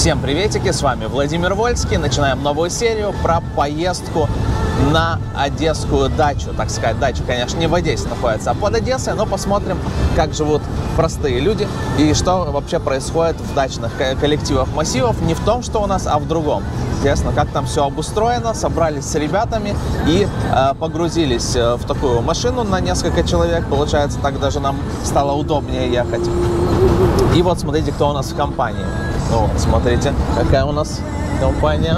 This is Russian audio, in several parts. Всем приветики, с вами Владимир Вольский. Начинаем новую серию про поездку на одесскую дачу. Так сказать, дача, конечно, не в Одессе находится, а под Одессой, но посмотрим, как живут простые люди и что вообще происходит в дачных коллективах массивов. Не в том, что у нас, а в другом. Интересно, как там все обустроено. Собрались с ребятами и погрузились в такую машину на несколько человек. Получается, так даже нам стало удобнее ехать. И вот смотрите, кто у нас в компании. Ну, смотрите, какая у нас компания.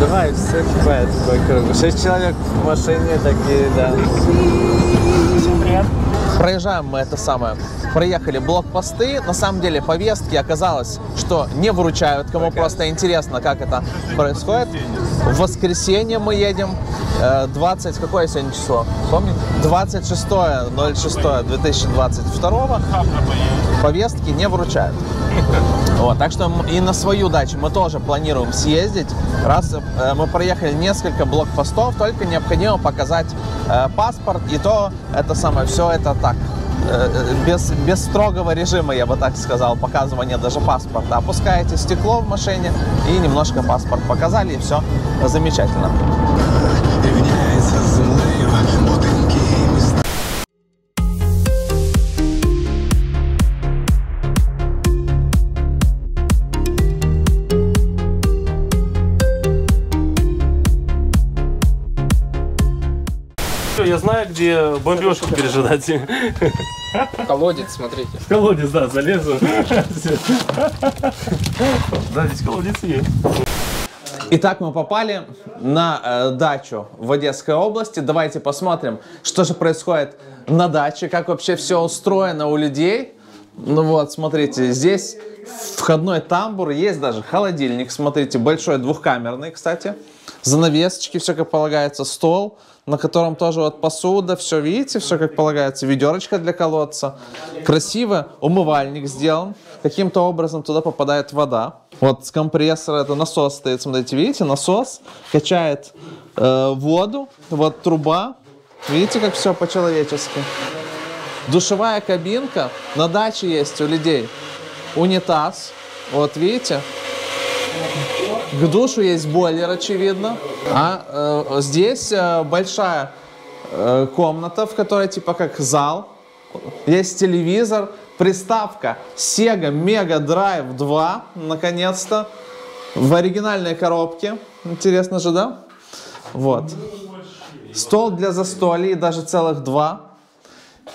Давай, все кипает по кругу. 6 человек в машине такие, да. Всем привет. Проезжаем мы это самое. Проехали блокпосты. На самом деле повестки оказалось, что не вручают. Кому просто интересно, как это происходит. В воскресенье мы едем. 20... Какое сегодня число? Помните? 26.06.2022. Повестки не вручают. Вот, так что и на свою дачу мы тоже планируем съездить. Раз мы проехали несколько блокпостов, только необходимо показать паспорт. И то это самое, все это так. Без строгого режима, я бы так сказал, показывания даже паспорта. Опускаете стекло в машине и немножко паспорт показали, и все замечательно. Я знаю, где бомбежку пережидать. Колодец, смотрите. Колодец, да, залезу. Да, здесь колодец есть. Итак, мы попали на дачу в Одесской области. Давайте посмотрим, что же происходит на даче, как вообще все устроено у людей. Ну вот, смотрите, здесь входной тамбур, есть даже холодильник, смотрите, большой двухкамерный, кстати. Занавесочки, все как полагается, стол, на котором тоже вот посуда, все, видите, все как полагается, ведерочка для колодца. Красиво умывальник сделан, каким-то образом туда попадает вода. Вот с компрессора, это насос стоит, смотрите, видите, насос качает воду, вот труба, видите, как все по-человечески. Душевая кабинка, на даче есть у людей унитаз, вот видите. К душу есть бойлер, очевидно. А здесь большая комната, в которой типа как зал. Есть телевизор, приставка Sega Mega Drive 2, наконец-то. В оригинальной коробке. Интересно же, да? Вот. Стол для застолья, даже целых два.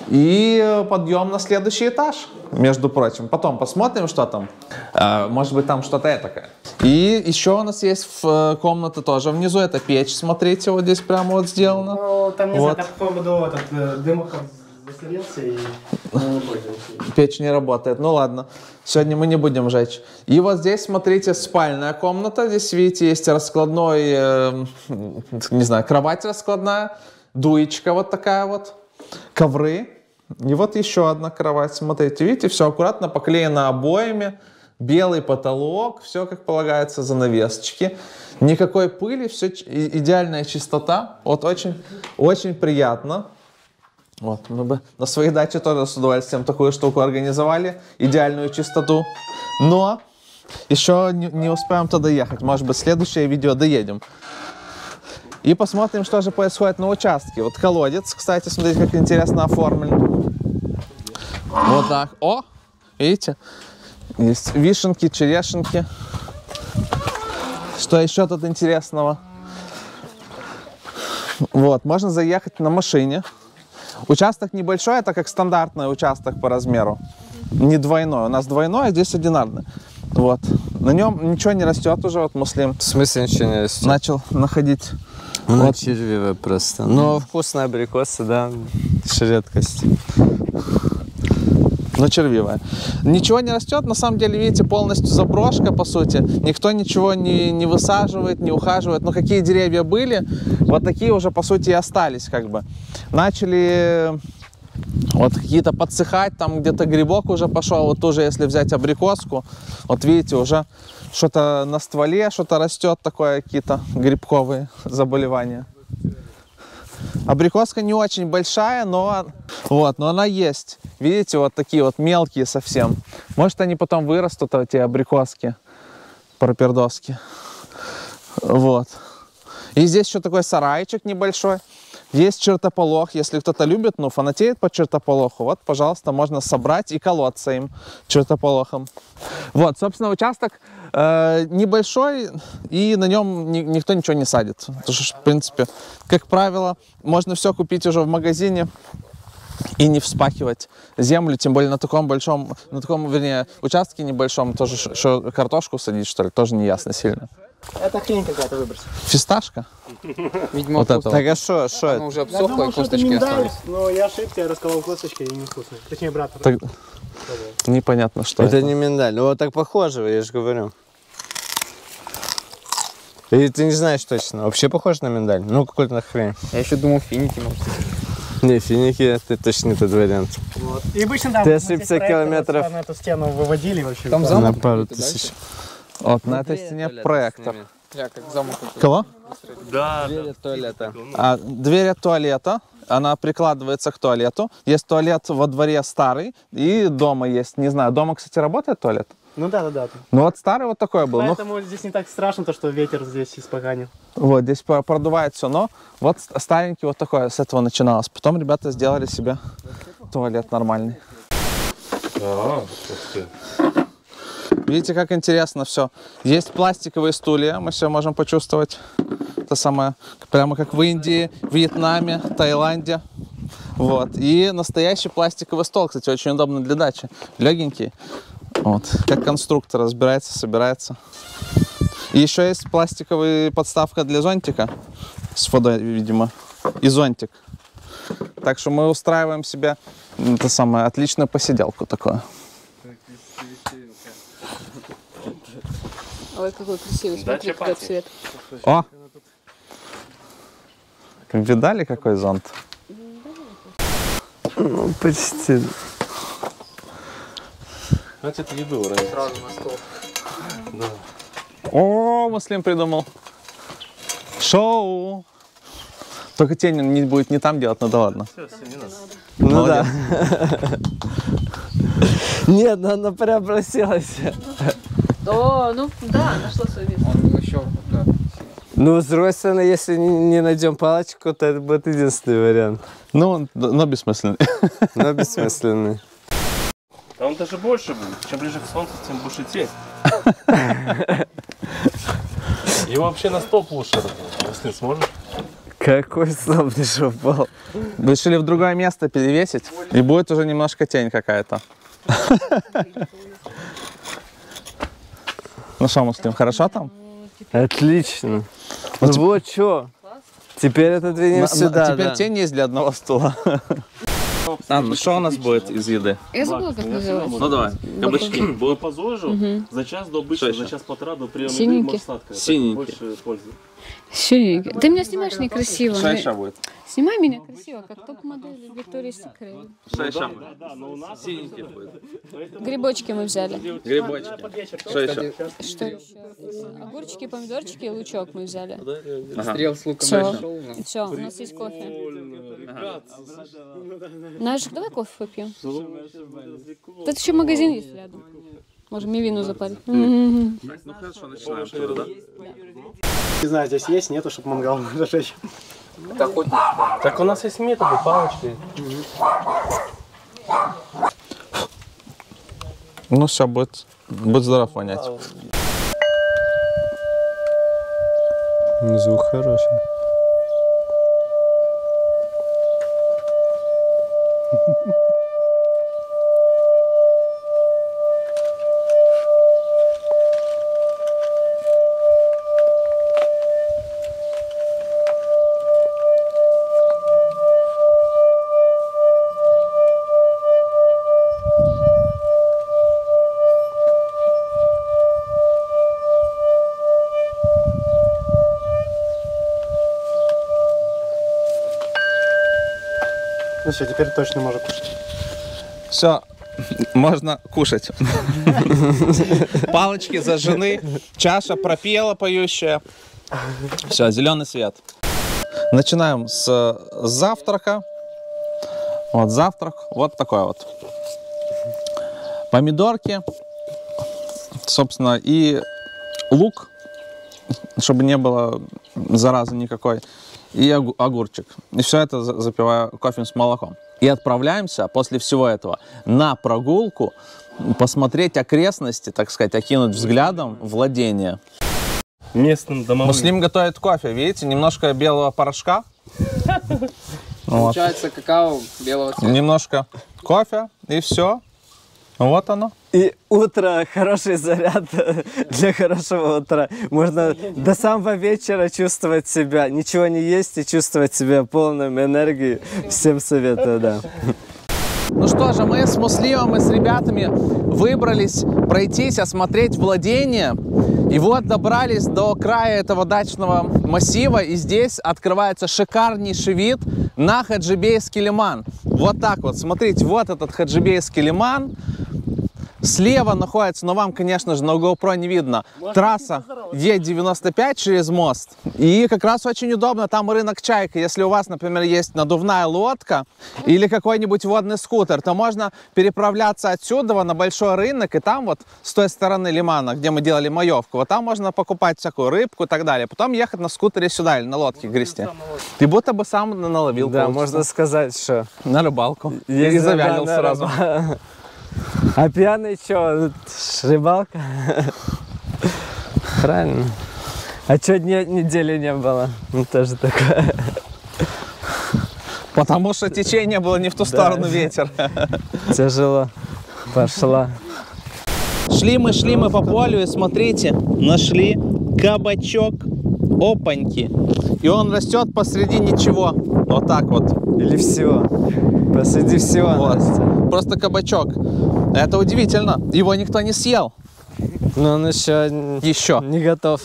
И подъем на следующий этаж, между прочим. Потом посмотрим, что там. Может быть, там что-то этакое. И еще у нас есть комната тоже внизу. Это печь, смотрите, вот здесь прямо вот сделано. Ну, там, не вот. Знаю, там, по-моему, этот дымок заселился и печь не работает. Ну, ладно. Сегодня мы не будем жечь. И вот здесь, смотрите, спальная комната. Здесь, видите, есть раскладной, не знаю, кровать раскладная. Дуечка вот такая вот. Ковры. И вот еще одна кровать. Смотрите, видите, все аккуратно поклеено обоями. Белый потолок, все как полагается, занавесочки. Никакой пыли, все идеальная чистота. Вот очень, очень приятно. Вот, мы бы на своей даче тоже с удовольствием такую штуку организовали. Идеальную чистоту. Но еще не успеем туда ехать. Может быть, следующее видео доедем. И посмотрим, что же происходит на участке. Вот колодец, кстати, смотрите, как интересно оформлен. Вот так. О, видите? Есть вишенки, черешенки. Что еще тут интересного? Вот, можно заехать на машине. Участок небольшой, это как стандартный участок по размеру. Не двойной, у нас двойной, а здесь одинарный. Вот, на нем ничего не растет уже, вот Муслим. В смысле ничего не растет? Начал находить. Вот. Червивая просто. Но вкусные абрикосы, да, редкость. Но червивая. Ничего не растет, на самом деле, видите, полностью заброшка, по сути. Никто ничего не высаживает, не ухаживает. Но какие деревья были, вот такие уже, по сути, и остались, как бы. Начали вот какие-то подсыхать, там где-то грибок уже пошел. Вот тоже, если взять абрикоску, вот видите, уже что-то на стволе, что-то растет такое, какие-то грибковые заболевания. Абрикоска не очень большая, но вот, но она есть. Видите, вот такие вот мелкие совсем. Может, они потом вырастут, эти абрикоски пропердовски. Вот. И здесь еще такой сарайчик небольшой. Есть чертополох, если кто-то любит, ну, фанатеет по чертополоху, вот, пожалуйста, можно собрать и колоться им, чертополохом. Вот, собственно, участок небольшой, и на нем никто ничего не садит. Потому что, в принципе, как правило, можно все купить уже в магазине и не вспахивать землю, тем более на таком большом, вернее, участке небольшом, тоже картошку садить, что ли, тоже не ясно сильно. Это хрень какая-то выбросит. Фисташка? Видимо, вот это. Так а что, что это? Она уже обсохла, и косточки остались. Но я ошибся, я расколол косточки, и невкусно. Точнее, брат. Так... Непонятно, что это. Это не миндаль. Ну, вот так похоже, я же говорю. И ты не знаешь точно. Вообще похож на миндаль? Ну, какой-то хрень. Я еще думал, финики, может. Не, финики, ты точно не тот вариант. Вот. И обычно там... Ты ошибся километров. На эту стену выводили вообще. Там замок. На пару тысяч. Вот, на этой стене проектор. Кого? Да, двери туалета. А, дверь от туалета, она прикладывается к туалету. Есть туалет во дворе старый, и дома есть, не знаю, дома, кстати, работает туалет? Ну да. Ну вот старый вот такой был. Поэтому здесь не так страшно, то, что ветер здесь испоганил. Вот, здесь продувает все, но вот старенький вот такой, с этого начиналось. Потом ребята сделали себе туалет нормальный. Видите, как интересно все. Есть пластиковые стулья, мы все можем почувствовать. Это самое, прямо как в Индии, Вьетнаме, Таиланде. Вот. И настоящий пластиковый стол, кстати, очень удобно для дачи. Легенький. Вот. Как конструктор разбирается, собирается. И еще есть пластиковая подставка для зонтика. С водой, видимо. И зонтик. Так что мы устраиваем себе это самое, отличную посиделку такое. Ой, какой красивый, смотри, какой цвет. О! Видали, какой зонт? Ну, почти. Хватит еду, раз. Сразу на стол. Да. О, Муслим придумал. Шоу! Только тень не будет не там делать, ну да ладно. Все, не надо. Ну да. Нет, она преобразилась. О, ну да, нашла свое место. Он еще, да. Ну, с другой стороны, если не найдем палочку, то это будет единственный вариант. Ну, он, но бессмысленный. Но бессмысленный. Да он даже больше будет. Чем ближе к солнцу, тем больше тень. Его вообще на столб лучше. Если не сможешь. Какой столб еще упал. Решили в другое место перевесить, и будет уже немножко тень какая-то. Ну что, Муслим, хорошо там? Отлично. Ну, вот что. Теперь это двинемся сюда. Теперь да. Тень есть для одного стула. Анна, что у нас будет из еды? Я забыла, как называется. Ну давай, кабачки. Было по зожу, за час до обычного, за час полтора до приема еды, может сладкое. Синенькие. Синенькие. Ты меня снимаешь некрасиво. Что еще будет? Снимай меня красиво, как топ-модель Виктории Секрет. Что еще будет? Синенькие будет. Грибочки мы взяли. Грибочки. Что еще? Что еще? Огурчики, помидорчики и лучок мы взяли. Стрел с луком. Все, у нас есть кофе. Наш, давай кофе попьем. Тут еще магазин есть рядом. Можем и вину запарить. Ну хорошо, начинаем. Да? Не знаю, здесь есть, нету, чтобы мангал зажечь. Так у нас есть методы, палочки. Ну все, будет здоров вонять. Звук хороший. Ну все, теперь точно можно кушать. Все, можно кушать. Палочки зажжены, чаша пропела поющая. Все, зеленый свет. Начинаем с завтрака. Вот завтрак, вот такой вот. Помидорки, собственно, и лук, чтобы не было заразы никакой, и огурчик. И все это запиваю кофе с молоком. И отправляемся после всего этого на прогулку, посмотреть окрестности, так сказать, окинуть взглядом владение. Местным домовым. Муслим готовит кофе, видите, немножко белого порошка. Получается какао белого цвета. Немножко кофе, и все. Вот оно. И утро, хороший заряд для хорошего утра. Можно до самого вечера чувствовать себя, ничего не есть и чувствовать себя полным энергии. Всем советую, да. Ну что же, мы с Муслимом и с ребятами выбрались пройтись, осмотреть владение. И вот добрались до края этого дачного массива. И здесь открывается шикарнейший вид на Хаджибейский лиман. Вот так вот, смотрите, вот этот Хаджибейский лиман. Слева находится, но вам, конечно же, на GoPro не видно, трасса Е95 через мост. И как раз очень удобно, там рынок «Чайка». Если у вас, например, есть надувная лодка или какой-нибудь водный скутер, то можно переправляться отсюда на большой рынок. И там вот с той стороны лимана, где мы делали маевку, вот там можно покупать всякую рыбку и так далее. Потом ехать на скутере сюда или на лодке грести. Ты будто бы сам наловил. Да, получится. Можно сказать, что... На рыбалку. И завялил сразу. А пьяный чё? Рыбалка? Правильно. А чё дня недели не было? Ну, тоже такое. Потому что течение было не в ту сторону, ветер. Тяжело. Пошла. Шли мы по полю и, смотрите, нашли кабачок. Опаньки. И он растет посреди ничего. Вот так вот. Или всего. Посреди всего. Вот. Просто кабачок. Это удивительно. Его никто не съел. Но он еще не готов.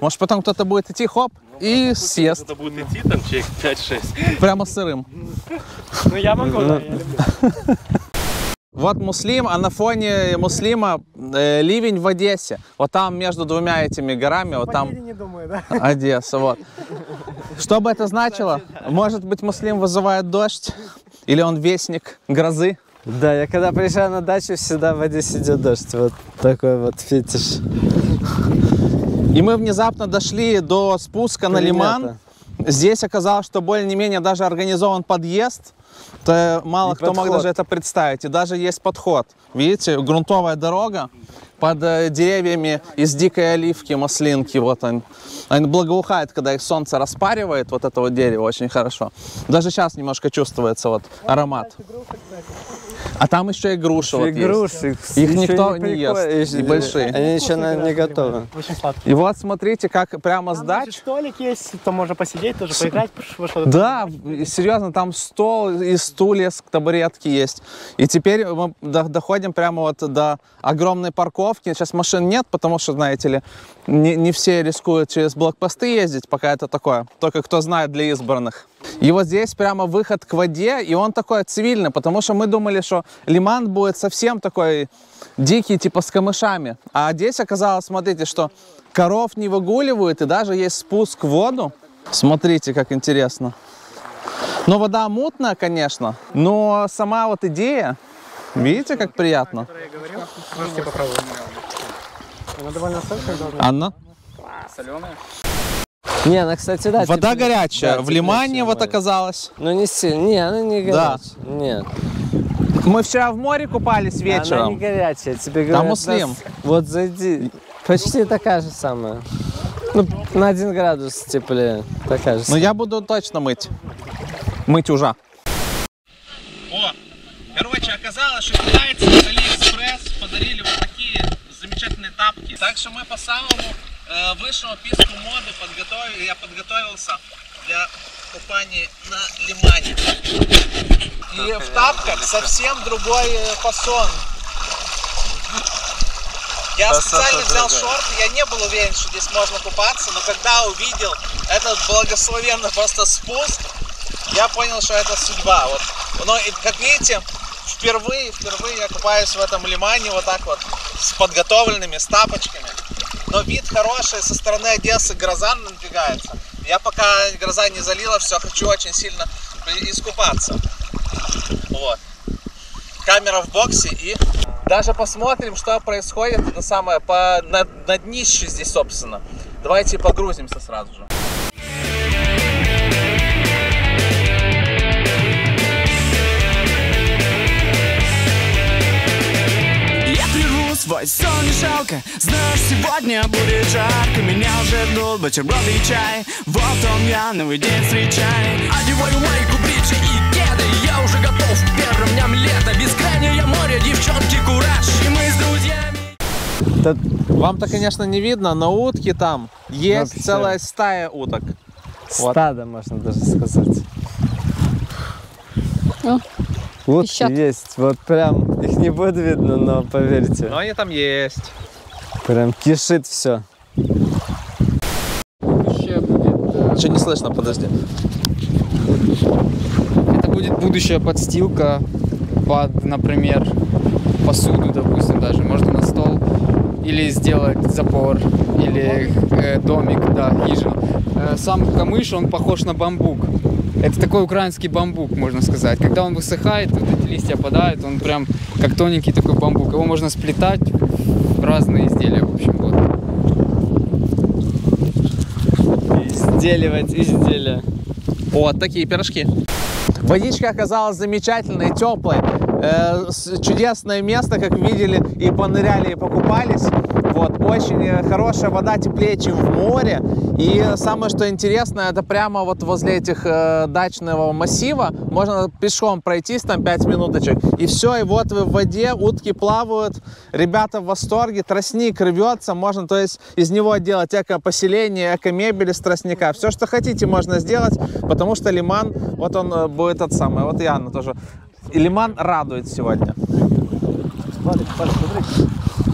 Может, потом кто-то будет идти, хоп, ну, и съест. Кто-то будет идти, там, человек 5-6. Прямо сырым. Ну, я могу, да, я люблю. Вот Муслим, а на фоне Муслима ливень в Одессе. Вот там между двумя этими горами, вот там Одесса, вот. Что бы это значило? Может быть, Муслим вызывает дождь? Или он вестник грозы? Да, я когда приезжаю на дачу, всегда в Одессе идет дождь. Вот такой вот фетиш. И мы внезапно дошли до спуска на лиман. Здесь оказалось, что более-менее даже организован подъезд. То мало кто мог даже это представить. И даже есть подход. Видите, грунтовая дорога под деревьями из дикой оливки, маслинки. Вот они. Они благоухают, когда их солнце распаривает, вот этого дерева, очень хорошо. Даже сейчас немножко чувствуется вот аромат. А там еще и груши. Вот груши. Их никто не ест. И большие. Они еще, наверное, не готовы. И вот смотрите, как прямо с дач. Столик есть, там можно посидеть, тоже поиграть. Да, серьезно, там стол и стулья, табуретки есть. И теперь мы доходим прямо вот до огромной парковки. Сейчас машин нет, потому что, знаете ли, не все рискуют через блокпосты ездить, пока это такое. Только кто знает, для избранных. И вот здесь прямо выход к воде, и он такой цивильный, потому что мы думали, что лиман будет совсем такой дикий, типа с камышами. А здесь оказалось, смотрите, что коров не выгуливают, и даже есть спуск в воду. Смотрите, как интересно. Но вода мутная, конечно, но сама вот идея, видите, как приятно. Анна? Соленая. Не, она, кстати, да. Вода теплее, горячая. Да, в лимане вот оказалось. Ну не сильно. Не, она не горячая. Да. Нет. Мы вчера в море купались вечером. Она не горячая, тебе говорят. Там Муслим. Нас... Вот зайди. Почти такая же самая. Ну, на 1 градус теплее. Такая же самая. Но я буду точно мыть. Мыть уже. О, короче, оказалось, что китайцы с Алиэкспресс подарили вот такие замечательные тапки. Так что мы по самому... высшему писку моды я подготовился для купания на лимане. И в тапках совсем другой фасон. Я специально взял шорты, я не был уверен, что здесь можно купаться, но когда увидел этот благословенный просто спуск, я понял, что это судьба. Вот. Но, как видите, впервые я купаюсь в этом лимане вот так вот, с подготовленными, с тапочками. Но вид хороший, со стороны Одессы гроза надвигается. Я пока гроза не залила, все, хочу очень сильно искупаться. Вот. Камера в боксе и даже посмотрим, что происходит на днище здесь, собственно. Давайте погрузимся сразу же. Свой сон не жалко, знаешь, сегодня будет жарко. Меня уже ждут бутерброды и чай. Вот он я, новый день встречай. Одеваю майку, бриджи и кеды. Я уже готов к первым дням лета. Бескрайнее море, девчонки, кураж. И мы с друзьями. Вам-то, конечно, не видно, но утки там есть. Вообще целая стая уток. Стадо, вот, можно даже сказать. Вот есть, вот прям их не будет видно, но поверьте. Но они там есть. Прям кишит все. Будущее будет... Что не слышно, подожди. Это будет будущая подстилка под, например, посуду, допустим, даже. Можно на стол. Или сделать забор, или домик, да, хижа. Сам камыш, он похож на бамбук. Это такой украинский бамбук, можно сказать. Когда он высыхает, вот эти листья падают, он прям как тоненький такой бамбук. Его можно сплетать в разные изделия, в общем, вот. Изделивать изделия. Вот такие пирожки. Водичка оказалась замечательной, теплой. Чудесное место, как видели, и поныряли, и покупались. Вот, очень хорошая вода, теплее, чем в море. И самое, что интересно, это прямо вот возле этих дачного массива. Можно пешком пройтись, там 5 минуточек. И все, и вот вы в воде, утки плавают, ребята в восторге, тростник рвется. Можно, то есть, из него делать эко-поселение, эко-мебель из тростника. Все, что хотите, можно сделать, потому что лиман, вот он будет тот самый. Вот и Анна тоже. И лиман радует сегодня. Смотри.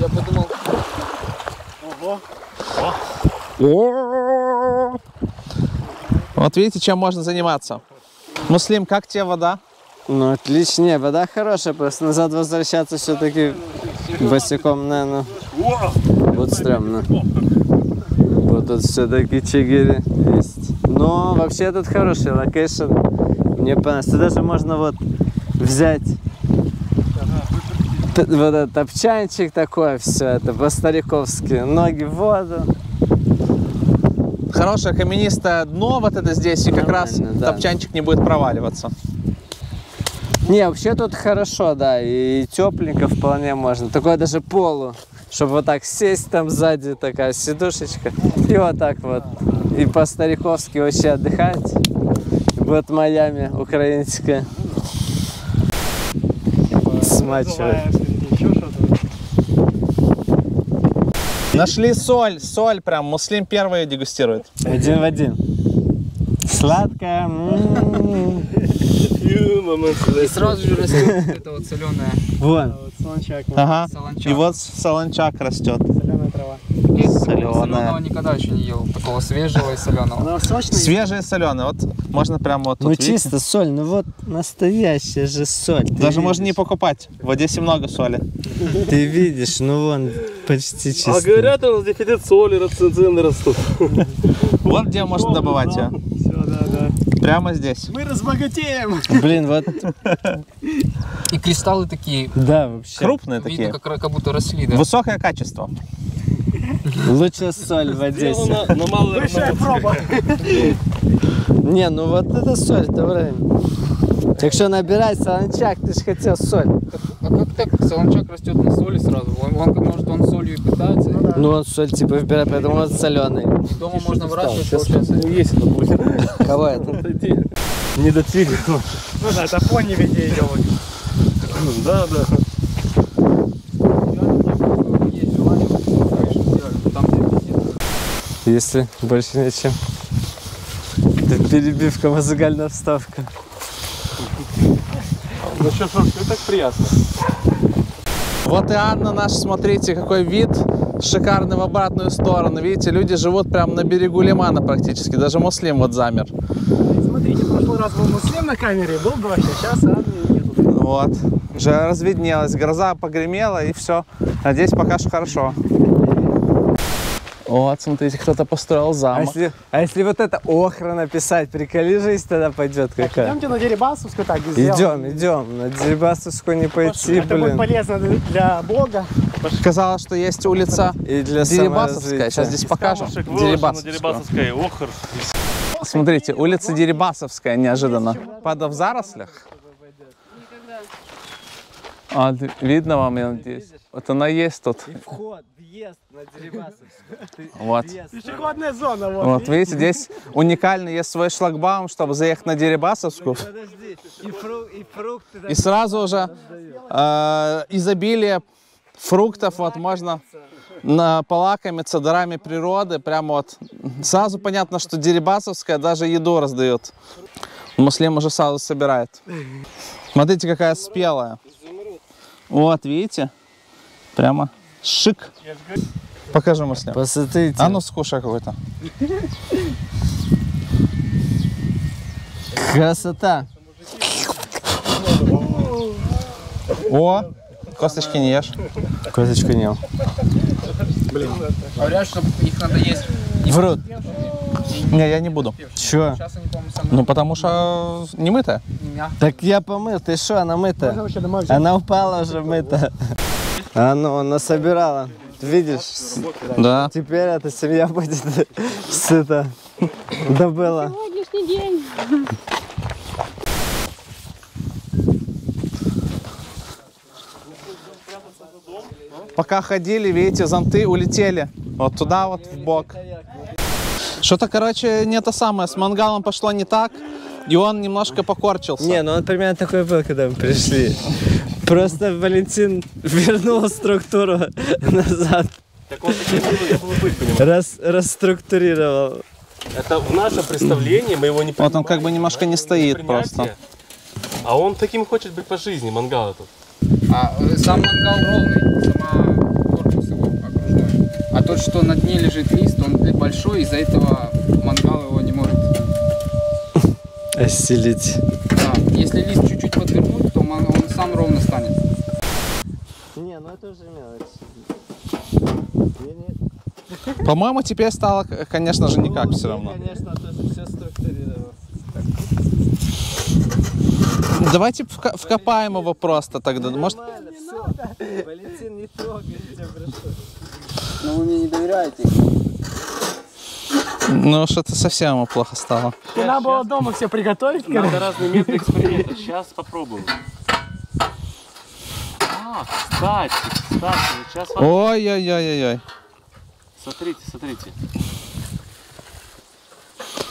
Я подумал... Ого! Вот видите, чем можно заниматься. Муслим, как тебе вода? Ну, отличнее. Вода хорошая, просто назад возвращаться все-таки босиком, наверное, будет стрёмно. Вот тут все-таки чигири есть. Но вообще этот хороший локейшн. Мне понравилось. Туда же можно вот взять... Вот этот топчанчик такой, все это по-стариковски, ноги в воду. Хорошее каменистое дно вот это здесь, и как раз да, топчанчик не будет проваливаться. Не, вообще тут хорошо, да, и тепленько вполне можно. Такое даже полу, чтобы вот так сесть там сзади, такая сидушечка. И вот так вот, и по-стариковски вообще отдыхать. Вот Майами украинская. Смачивать. Нашли соль, соль прям, Муслим первый ее дегустирует. Один в один. Сладкая. И сразу же растет это вот соленая. Вот. Солончак. Ага. И вот солончак растет. Соленая трава. Соленого никогда еще не ел, такого свежего и соленого. Свежий и соленый, вот можно прямо вот тут. Ну чисто соль, ну вот настоящая же соль. Даже можно не покупать, в Одессе много соли. Ты видишь, ну вон почти чисто. А говорят, у нас дефицит соли, цены растут. Вот где можно добывать ее. Прямо здесь. Мы разбогатеем. Блин, вот. И кристаллы такие. Да, вообще. Крупные такие. Видно, как будто росли. Высокое качество. Лучше соль в Одессе. Большая проба. Не, ну вот это соль, добрая. Так что набирай солончак, ты же хотел соль. А как так? Солончак растет на соли сразу. Может, он солью и питается? Ну, он соль типа выбирает, поэтому он соленый. Дома можно выращивать. Есть это будет. Кого это? Не дотвигай. Ну да, это фон не везде идет. Да, да. Если больше нечем. Это перебивка, музыкальная вставка. Ну что, Шурка, так приятно. Вот и Анна наш, смотрите, какой вид шикарный в обратную сторону. Видите, люди живут прямо на берегу лимана практически. Даже Муслим вот замер. Смотрите, в прошлый раз был Муслим на камере, был бы вообще, сейчас Анны нету. Вот, уже разведнелась, гроза погремела и все. Надеюсь, пока что хорошо. Вот, смотрите, кто-то построил замок. А если вот это охра написать, приколи жизнь, тогда пойдет какая. Идемте на Дерибасовскую, так, сделаем. Идем, на Дерибасовскую не пойти, это блин. Это будет полезно для блога. Казалось, что есть улица и для Дерибасовская. Сейчас здесь покажем. Дерибасовская, охр. Смотрите, улица Дерибасовская неожиданно. Падал в зарослях. А, видно вам, я надеюсь. Вот она есть тут. И вход, въезд на Дерибасовскую. Вот. Пешеходная зона. Вот, видите, здесь уникально есть свой шлагбаум, чтобы заехать на Дерибасовскую. И сразу уже изобилие фруктов, вот можно полакомиться дарами природы. Прямо вот сразу понятно, что Дерибасовская даже еду раздает. Муслим уже сразу собирает. Смотрите, какая спелая. Вот, видите? Прямо шик. Покажи, Муслим. Посмотрите. А ну, скушай какой-то. Красота. О, косточки не ешь. Косточку не ел. Блин. Говорят, что их надо есть. Врут. Не, я не буду. Чё? Ну, потому что не мыто. Так я помыл, ты что, она мыта? Она упала уже мыта. А ну, она собирала. Видишь? Да. Теперь эта семья будет сыта. Добыла. Сегодняшний день. Пока ходили, видите, зонты улетели. Вот туда вот, в бок. Что-то, короче, не то самое. С мангалом пошло не так, и он немножко покорчился. Не, ну он примерно такой был, когда мы пришли. Просто Валентин вернул структуру назад. Так он расструктурировал. Это в наше представление, мы его не понимаем. Вот он как бы немножко не стоит просто. А он таким хочет быть по жизни, мангал этот. А сам мангал ровный, сама корпус его окружной. А тот, что на дне лежит лист, он большой, из-за этого мангал его не может осилить. Да, если лист чуть-чуть подвернуть, то он сам ровно станет. Не, ну это уже мелочь. По-моему, теперь стало, конечно же, никак все равно. Конечно, тоже все структурировалось. Давайте вкопаем его просто тогда. Может... Валентин, не трогай, я прошу. Но вы мне не доверяете. Ну, что-то совсем ему плохо стало. Надо было дома все приготовить. Надо разные методы эксперимента. Сейчас попробуем. А, кстати, сейчас... Ой-ой-ой-ой-ой. Смотрите, смотрите.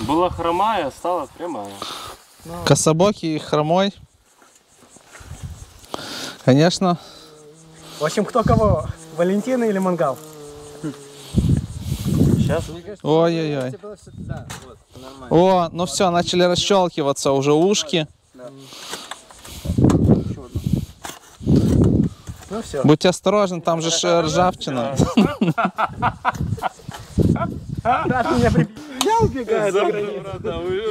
Была хромая, стала прямая. Кособокий и хромой. Конечно. В общем, кто кого? Валентина или мангал? Сейчас. Ой-ой-ой. Да, вот, о, ну все, начали расщелкиваться уже ушки. Да. Ну, все. Будьте осторожны, там же ржавчина. Я убегаю.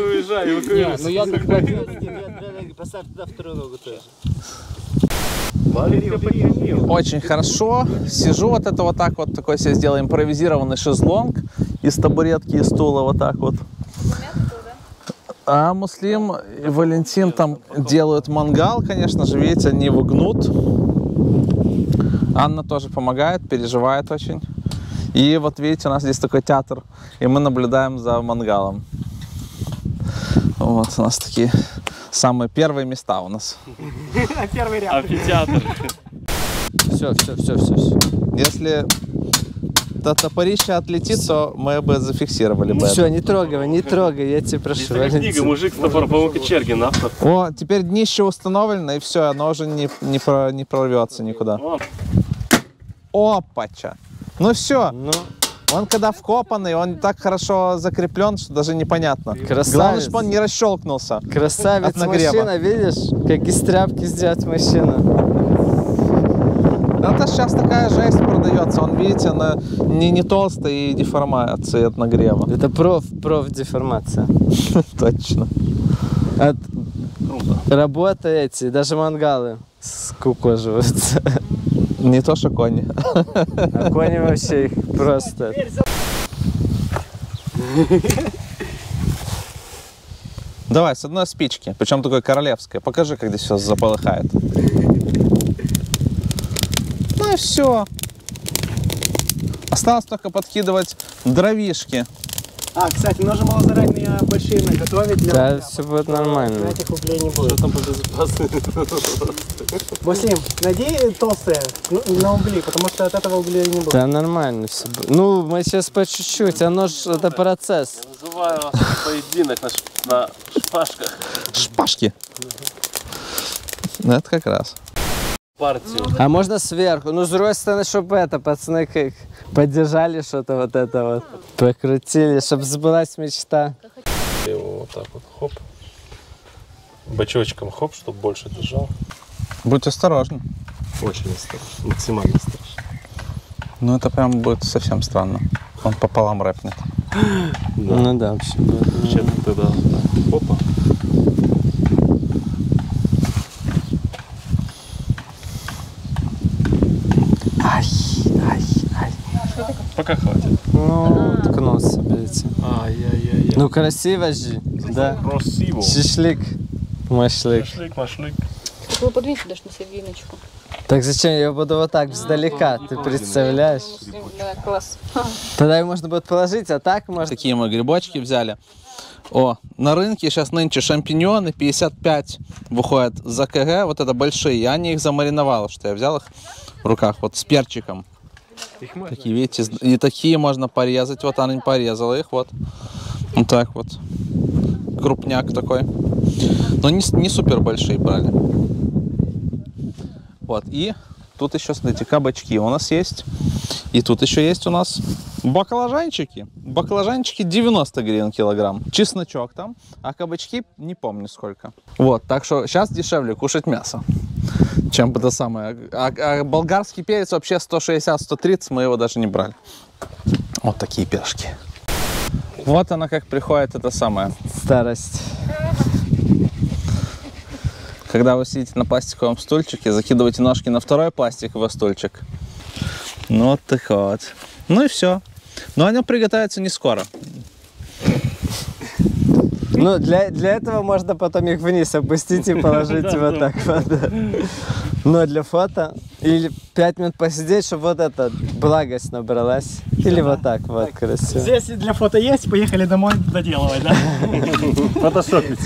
Уезжай, укрывай. Ну я так поделаю, поставь туда вторую ногу тоже. Очень хорошо. Сижу вот это вот так вот, такой себе сделал импровизированный шезлонг из табуретки и стула вот так вот. А Муслим и Валентин там делают мангал, конечно же, видите, они его гнут. Анна тоже помогает, переживает очень. И вот видите, у нас здесь такой театр, и мы наблюдаем за мангалом. Вот у нас такие самые первые места у нас. Первый ряд. Амфитеатр. Все, все, все, все. Если топорище отлетит, то мы бы зафиксировали. Ну что, не трогай, не трогай, я тебя прошу. Это книга, мужик с топором, по-моему, Кочергин, автор. О, теперь днище установлено, и все, оно уже не прорвется никуда. Опача. Ну все, ну. Он когда вкопанный, он так хорошо закреплен, что даже непонятно. Красавец. Главное, чтобы он не расщелкнулся. Красавец мужчина, видишь, как из тряпки сделать мужчина. Это сейчас такая жесть продается, он, видите, она не толстая и деформация от нагрева. Это профдеформация. Точно. Работа эти, даже мангалы скукоживаются. Не то, что кони. А кони вообще их просто... Давай, с одной спички, причем такой королевской. Покажи, как здесь все заполыхает. Ну и все. Осталось только подкидывать дровишки. А, кстати, нужно было заранее большие наготовить для... Да, для... все будет нормально. Этих углей не будет. Что там по безопасности? Муслим, найди толстые на угли, потому что от этого угля не будет. Да, нормально все. Ну, мы сейчас по чуть-чуть, оно же, это процесс. Я называю поединок на шпажках. Шпажки? Ну, это как раз. Партию. А можно сверху? Ну, с другой стороны, чтобы это, пацаны, как... Поддержали что-то вот это вот, прокрутили, чтобы сбылась мечта. Его вот так вот, хоп, бочочком хоп, чтобы больше держал. Будь осторожен. Очень осторожен, максимально осторожен. Ну это прям будет совсем странно, он пополам рэпнет. Ну да, вообще. Чем-то тогда, опа. Ай, ай, ай. Пока хватит. Ну, ткнул себе эти. Ай-яй-яй-яй. Ну, красиво же. Да. Красиво. Шашлык. Машлык. Шашлык, машлык. Вы подвиньте даже на серединочку. Так зачем? Я буду вот так, сдалека. Ты представляешь? Да, класс. Тогда ее можно будет положить, а так можно... Такие мы грибочки взяли. О, на рынке сейчас нынче шампиньоны 55 выходят за кг. Вот это большие. Аня их замариновала, что я взял их в руках. Вот с перчиком. Такие, видите, и такие можно порезать. Вот Анна порезала их, вот. Вот так вот. Крупняк такой. Но не супер большие брали. Вот, и тут еще, смотрите, кабачки у нас есть. И тут еще есть у нас баклажанчики. Баклажанчики 90 гривен килограмм. Чесночок там, а кабачки не помню сколько. Вот, так что сейчас дешевле кушать мясо, чем это самое. А болгарский перец вообще 160-130, мы его даже не брали. Вот такие пешки. Вот она как приходит, это самое. Старость. Когда вы сидите на пластиковом стульчике, закидываете ножки на второй пластиковый стульчик. Ну вот так вот. Ну и все. Но они приготовятся не скоро. Ну, для этого можно потом их вниз опустить и положить вот так вот. Но для фото. Или 5 минут посидеть, чтобы вот эта благость набралась. Или вот так вот красиво. Здесь для фото есть, поехали домой доделывать, да? Фотошопить.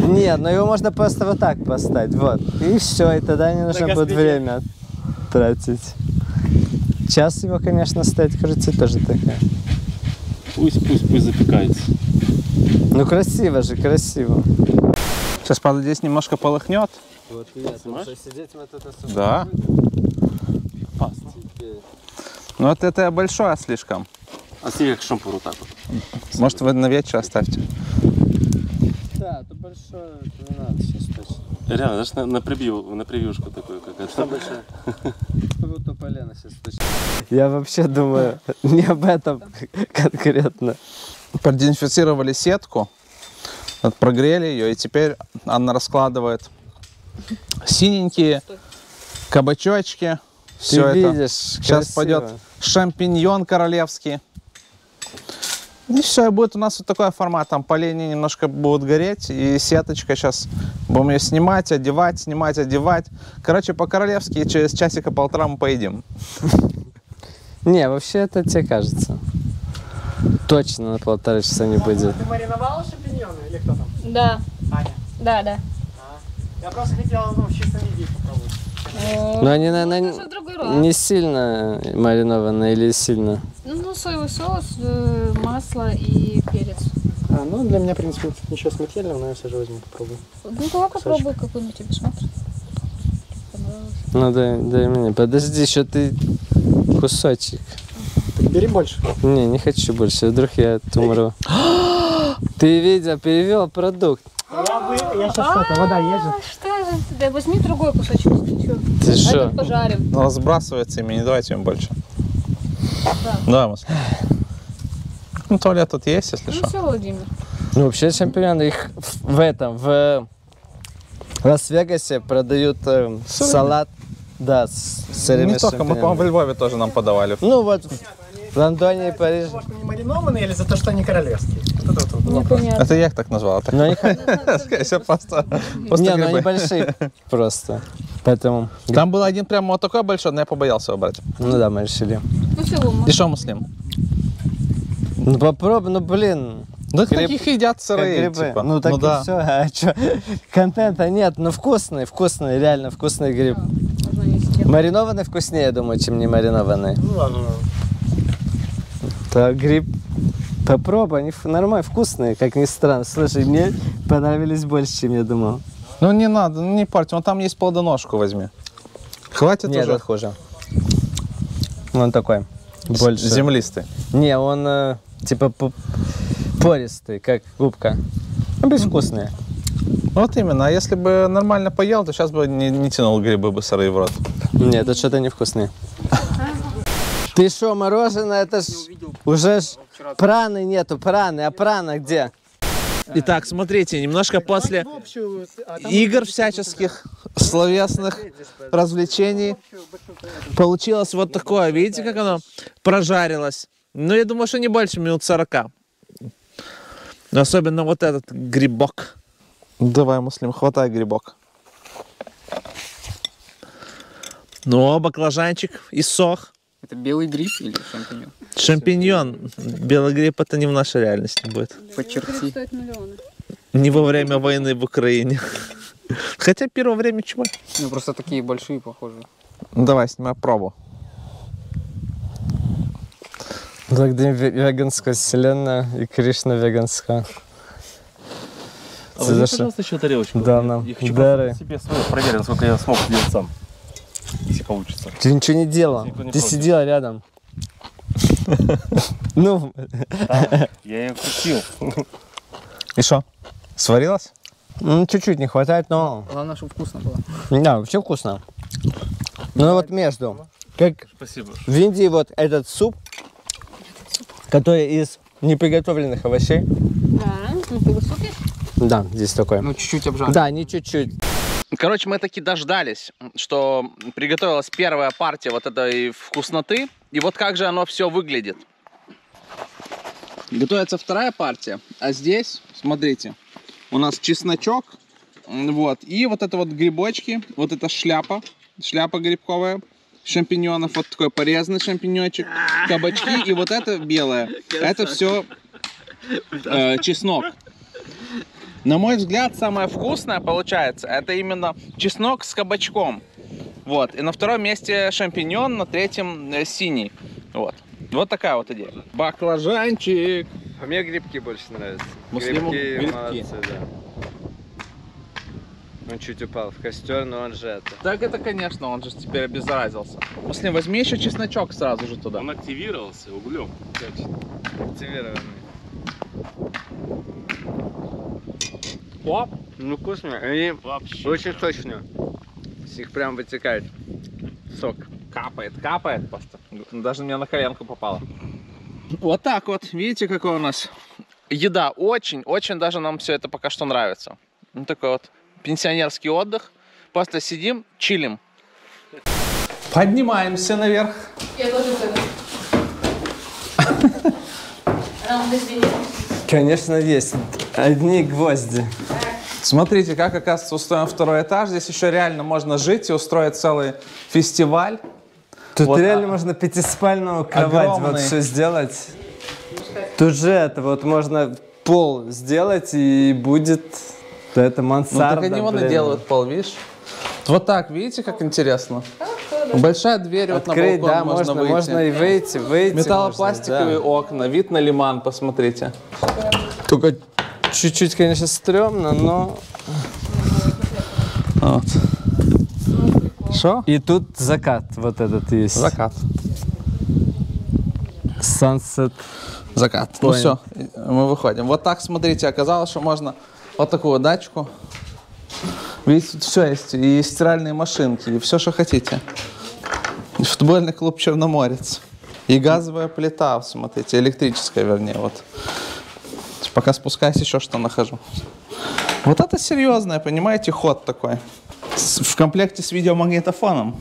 Нет, но его можно просто вот так поставить. Вот. И все, и тогда не нужно будет время тратить. Сейчас его, конечно, стоять крутить тоже такая. Пусть запекается. Ну красиво же, красиво. Сейчас, правда, здесь немножко полыхнет. Вот и я, сидеть мы тут особо. Да. Опасно. Ну вот это большое слишком. А сильно к шампуру так вот. Может, вы на вечер оставьте? Да, это большое, это не надо сейчас точно. Реально, даже на превьюшку такую какая-то. Что большое? Я вообще думаю не об этом конкретно. Продезинфицировали сетку, прогрели ее, и теперь Анна раскладывает синенькие кабачочки. Все это. Видишь, сейчас пойдет шампиньон королевский. И все, и будет у нас вот такой формат. Там полени немножко будут гореть, и сеточка сейчас будем ее снимать, одевать, снимать, одевать. Короче, по-королевски через часика-полтора мы поедим. Не, вообще это тебе кажется. Точно на 1,5 часа не будет. Ты мариновала шампиньоны или кто там? Да. Аня? Да. Я просто хотела, ну, в чистом виде попробовать. Но они, наверное, не сильно маринованы или сильно? Ну, соевый соус, масло и перец. А, ну, для меня, в принципе, ничего смертельного, но я все же возьму, попробую. Ну, давай попробуй какую-нибудь, тебе смотри. Понравилось. Ну, дай мне. Подожди, еще ты кусочек. Так бери больше. Не, не хочу больше, вдруг я умру. Ты, видя, перевел продукт. Я сейчас что-то, вода езжу. Что же? Да возьми другой кусочек. Ты что? Пожарим. Он сбрасывается ими, не давайте им больше. Да, Муслим. Ну, туалет тут есть, если что. Ну, все, Владимир. Ну, вообще, шампиньоны их в Лас-Вегасе продают салат. Да, с сырыми шампиньонами. Не только, мы, по-моему, в Львове тоже нам подавали. Ну, вот Лондоне и Париже. Может, они маринованные или за то, что они королевские? Это я их так назвал. Все просто Не, ну они большие просто. Поэтому... Там был один прям вот такой большой, но я побоялся его брать. Ну да, мы решили. И что, Муслим? Ну попробуй, ну блин. Ну таких едят сырые, типа. Ну так и все, а что? Контента нет, но вкусный, вкусный, реально вкусный гриб. Маринованный вкуснее, я думаю, чем не маринованный. Ну ладно. Так, гриб. Попробуй, они нормально вкусные, как ни странно. Слушай, мне понравились больше, чем я думал. Ну не надо, ну не парьте, вон там есть плодоножку, возьми. Хватит уже? Нет, это хуже. Он такой, больше. Землистый? Не, он типа пористый, как губка. Он безвкусный. Вот именно, а если бы нормально поел, то сейчас бы не тянул грибы бы сырые в рот. Нет, это что-то невкусные. Ты что, мороженое, это ж уже праны нету, праны, а прана где? Итак, смотрите, немножко после игр всяческих, словесных развлечений получилось вот такое. Видите, как оно прожарилось? Ну, я думаю, что не больше минут 40. Особенно вот этот грибок. Давай, Муслим, хватай грибок. Ну, баклажанчик иссох. Это белый гриб или шампиньон? Шампиньон. Белый гриб это не в нашей реальности будет. Почерти. Не во время войны в Украине. Хотя первое время чего? Ну просто такие большие похожи. Давай, снимай пробу. Благодаря веганская вселенная и Кришна веганская. А вы мне, пожалуйста, еще тарелочку? Да, нам. Я хочу себе свою проверить, насколько я смог делать сам. Если получится. Ты ничего не делал. Ты сидела рядом. Ну. Я ее крутил. И что? Сварилась? Чуть-чуть не хватает, но. Главное, чтобы вкусно было. Да, вообще вкусно. Ну вот между. Как в Индии вот этот суп, который из неприготовленных овощей. Да, ну ты высупишь? Да, здесь такое. Ну чуть-чуть обжарить. Да, не чуть-чуть. Короче, мы таки дождались, что приготовилась первая партия вот этой вкусноты. И вот как же оно все выглядит. Готовится вторая партия. А здесь, смотрите, у нас чесночок. Вот. И вот это вот грибочки. Вот эта шляпа. Шляпа грибковая. Шампиньонов. Вот такой порезанный шампиньончик. Кабачки. И вот это белое. Это все чеснок. На мой взгляд, самое вкусное получается, это именно чеснок с кабачком. Вот. И на втором месте шампиньон, на третьем синий. Вот. Вот такая вот идея. Баклажанчик. А мне грибки больше нравятся. Муслиму грибки. Молодцы, да. Он чуть упал в костер, но он же это. Так это, конечно, он же теперь обеззаразился. Муслим, возьми еще чесночок сразу же туда. Он активировался углем. Активированный. О, ну вкусно, они вообще очень сочные, с них прям вытекает сок. Капает, капает просто, даже мне на коленку попало. Вот так вот, видите, какой у нас еда, очень даже нам все это пока что нравится. Ну такой вот пенсионерский отдых, просто сидим, чилим. Поднимаемся наверх. Я тоже так. Конечно, есть. Одни гвозди. Смотрите, как, оказывается, устроен второй этаж. Здесь еще реально можно жить и устроить целый фестиваль. Тут вот реально можно пятиспальную кровать вот все сделать. Тут же это вот можно пол сделать и будет это мансарда. Ну так они вон и делают пол, видишь? Вот так, видите, как интересно? Большая дверь. Открыть, вот на балкон, да, можно выйти. Можно и выйти. Металлопластиковые, да, окна, вид на лиман, посмотрите. Только чуть-чуть, конечно, стрёмно, но... Вот. Шо? И тут закат вот этот есть. Закат. Sunset. Закат. Point. Ну все, мы выходим. Вот так, смотрите, оказалось, что можно вот такую дачку. Видите, тут все есть. И стиральные машинки, и все, что хотите. И футбольный клуб «Черноморец». И газовая плита, смотрите, электрическая, вернее, вот. Пока спускаюсь, еще что нахожу. Вот это серьезное, понимаете, ход такой. В комплекте с видеомагнитофоном.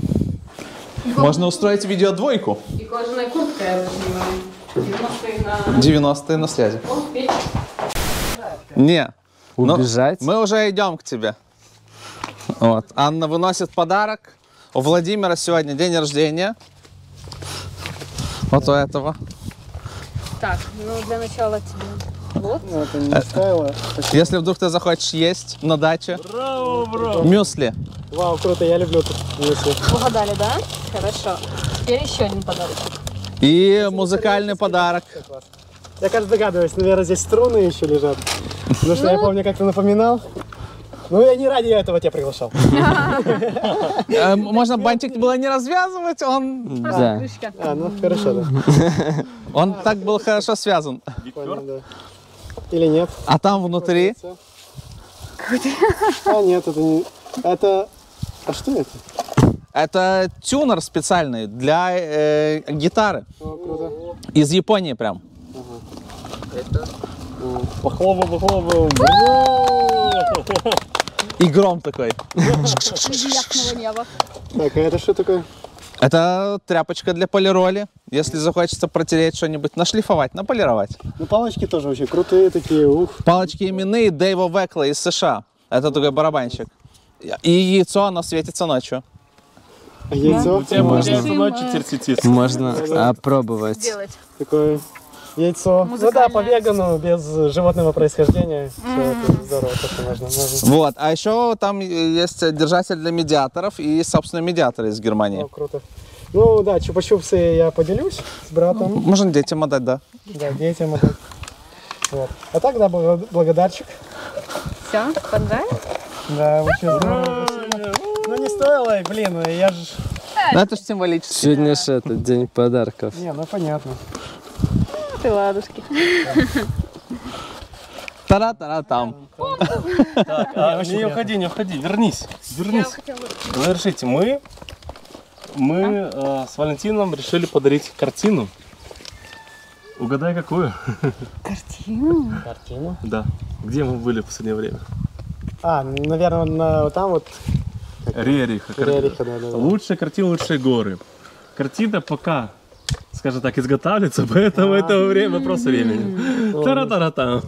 Можно устроить видеодвойку. И кожаная куртка, я понимаю. 90-е на связи. Не. Убежать? Мы уже идем к тебе. Вот. Анна выносит подарок. У Владимира сегодня день рождения. Вот у этого. Так, ну для начала тебе. Вот. Это не ставило. Если вдруг ты захочешь есть на даче. Браво, браво. Мюсли. Вау, круто, я люблю тут мюсли. Угадали, да? Хорошо. Теперь еще один подарок. И музыкальный подарок. Я, кажется, догадываюсь, наверное, здесь струны еще лежат. Потому что я помню, как ты напоминал. Ну, я не ради этого тебя приглашал. Можно бантик было не развязывать, он... Да. А, ну, хорошо, да. Он так был хорошо связан. Или нет? А там внутри? А, нет, это не... Это... А что это? Это тюнер специальный для гитары. О, круто. Из Японии прям. Ага. Это? Похлопаем, похлопаем. И гром такой. Ясного неба. Так, а это что такое? Это тряпочка для полироли. Если захочется протереть что-нибудь, нашлифовать, наполировать. Ну, палочки тоже очень крутые такие, ух. Палочки именные Дэйва Векла из США. Это такой барабанщик. И яйцо, оно светится ночью. А яйцо? Да? Можно. Можно опробовать. Сделать. Такое яйцо. Ну да, по вегану, без животного происхождения. Все это здорово, то, можно. Вот, а еще там есть держатель для медиаторов и, собственно, медиаторы из Германии. О, круто. Ну да, чупа-чупсы я поделюсь с братом. Можно детям отдать, да? Да, детям отдать. Вот. А так, да, благодарчик. Все, понравилось? Да, вообще здорово. Ну не стоило, блин, я же... Ну это же символически. Сегодня же это день подарков. Не, ну понятно. Ладушки. Тара-тара-там. Не уходи, не уходи, вернись. Вернись. Разрешите, мы с Валентином решили подарить картину. Угадай, какую? Картину? Картину? Да. Где мы были в последнее время? А, наверное, там вот... Рериха. Лучшая картина, лучшие горы. Картина пока... Скажем так, изготавливается, поэтому это время, просто времени. Тара-тара-там.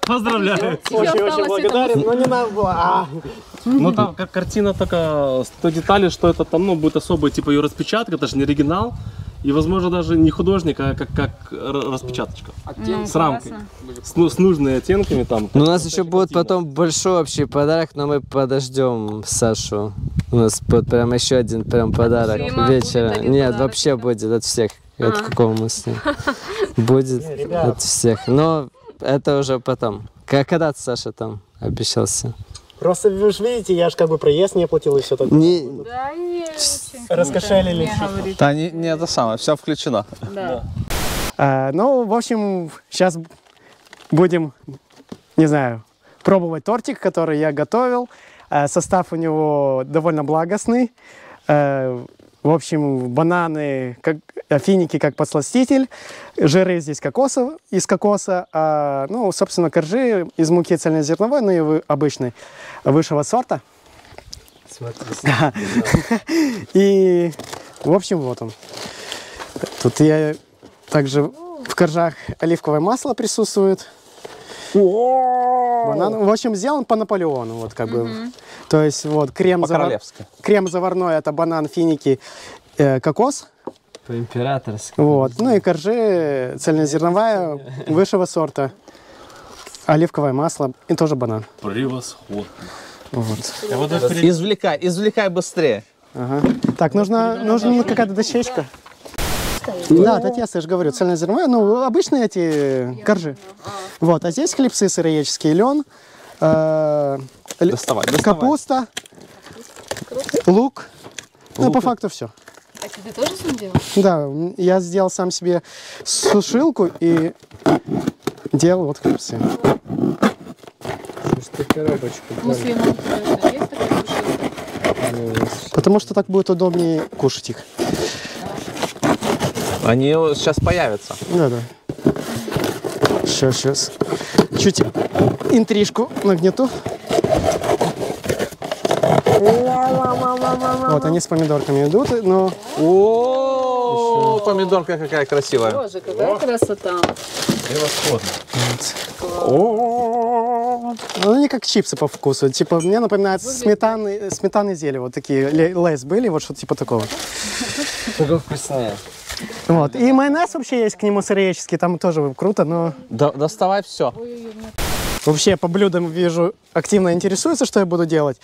Поздравляю. Очень-очень благодарен, но не нам было. Ну там как картина такая, с той деталью, что это там, ну, будет особый, типа, ее распечатка, это же не оригинал. И, возможно, даже не художник, а как распечаточка. С рамкой. С нужными оттенками там. У нас еще будет потом большой общий подарок, но мы подождем Сашу. У нас будет прям еще один прям подарок вечера. Нет, вообще будет от всех. От какого мы с ним? Будет от всех. Но это уже потом. Когда Саша там обещался? Просто, вы же видите, я же как бы проезд не оплатил и все такое. Не... Да нет. Раскошелились. Да не это самое, все включено. Да. Ну, в общем, сейчас будем, не знаю, пробовать тортик, который я готовил. Состав у него довольно благостный. В общем, бананы, финики как подсластитель, жиры здесь кокосов, из кокоса, ну, собственно, коржи из муки цельнозерновой, ну и обычной, высшего сорта. И, в общем, вот он. Тут я также в коржах оливковое масло присутствует. Банан, в общем, сделан по Наполеону, вот как бы. То есть вот крем заварной, это банан, финики, кокос. По-императорски. Вот, ну и коржи цельнозерновая, высшего сорта, оливковое масло и тоже банан. Превосходно. Вот. Извлекай, извлекай быстрее. Ага. Так, нужна какая-то дощечка. Да, это тесто, я же говорю, цельнозерновое, ну, обычные эти коржи. Вот, а здесь хлебцы сыроедческие, лен, капуста, лук, ну, по факту все. А ты тоже сам делал? Да, я сделал сам себе сушилку и делал вот хлебцы. Потому что так будет удобнее кушать их. Они сейчас появятся. Да-да. Сейчас. Чуть интрижку нагнету. Вот они с помидорками идут, но... О, помидорка какая красивая. Боже, какая красота. Превосходно. Ну, они как чипсы по вкусу. Типа, мне напоминает сметаны зелье. Вот такие лейс были, вот что-то типа такого. Только вкусное. Вот. И майонез вообще есть к нему сыроедческий, там тоже круто, но... Доставай все. Вообще, по блюдам, вижу, активно интересуется, что я буду делать.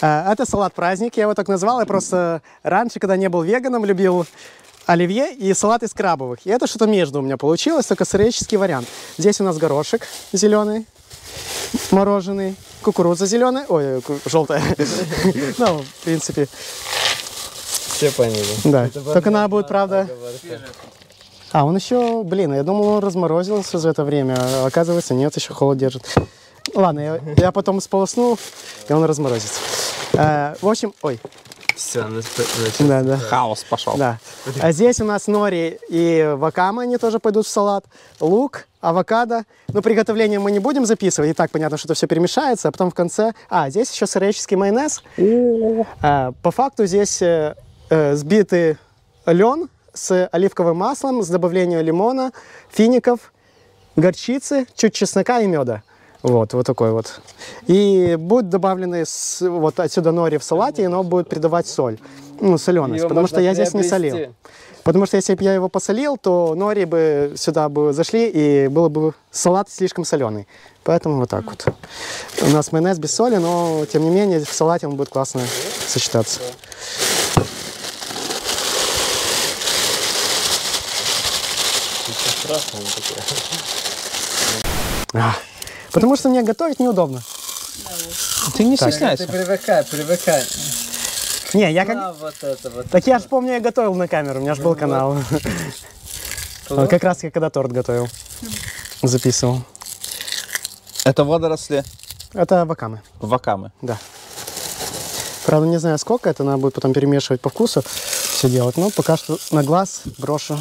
Это салат-праздник, я его так назвал. Я просто раньше, когда не был веганом, любил оливье и салат из крабовых. И это что-то между у меня получилось, только сыроедческий вариант. Здесь у нас горошек зеленый, мороженый, кукуруза зеленая, ой, желтая. Ну, в принципе... Все поняли. Да, только надо будет, правда... А, он еще, блин, я думал, он разморозился за это время, а оказывается, нет, еще холод держит. Ладно, я потом сполосну, и он разморозится. В общем, ой. Все, да. Хаос пошел. Да. А здесь у нас нори и вакама, они тоже пойдут в салат. Лук, авокадо. Но приготовление мы не будем записывать, и так понятно, что это все перемешается, а потом в конце... А, здесь еще сыроедческий майонез. По факту здесь сбитый лен с оливковым маслом, с добавлением лимона, фиников, горчицы, чуть чеснока и меда. Вот, вот такой вот. И будут добавлены вот отсюда нори в салате, и оно будет придавать соль. Ну, соленость, потому что я здесь не солил. Потому что если бы я его посолил, то нори бы сюда бы зашли, и был бы салат слишком соленый. Поэтому вот так вот. У нас майонез без соли, но тем не менее в салате он будет классно сочетаться. Потому что мне готовить неудобно. Ты не стесняйся. Ты привыкай, привыкай. Не, я как... А, вот это, вот так это. Я же помню, я готовил на камеру, у меня же был канал. Вот как раз я когда торт готовил, записывал. Это водоросли? Это вакамы. Вакамы? Да. Правда, не знаю сколько, это надо будет потом перемешивать по вкусу, все делать. Но пока что на глаз брошу.